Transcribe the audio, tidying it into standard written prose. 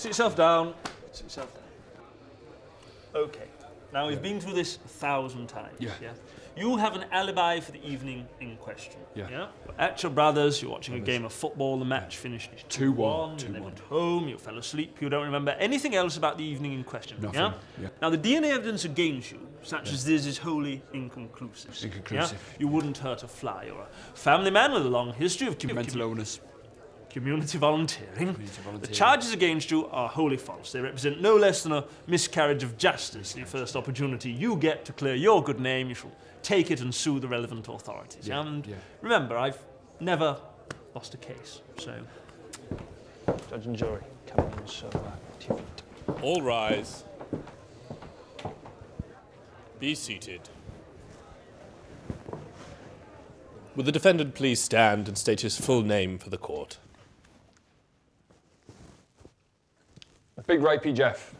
Sit yourself down. Sit yourself down. Okay. Now, we've been through this 1,000 times. Yeah. Yeah? You have an alibi for the evening in question. Yeah. Yeah? At your brother's, you're watching a game of football, the match finished 2-1. You then went home, you fell asleep, you don't remember anything else about the evening in question. Nothing. Yeah? Yeah. Now, the DNA evidence against you, such as this, is wholly inconclusive. It's inconclusive. Yeah? You wouldn't hurt a fly. You're a family man with a long history of mental illness. Community volunteering. The charges against you are wholly false. They represent no less than a miscarriage of justice. The first opportunity you get to clear your good name, you shall take it and sue the relevant authorities. Yeah. And remember, I've never lost a case, so... Judge and jury, come on, so... All rise. Be seated. Will the defendant please stand and state his full name for the court? Big Rapey Jeff.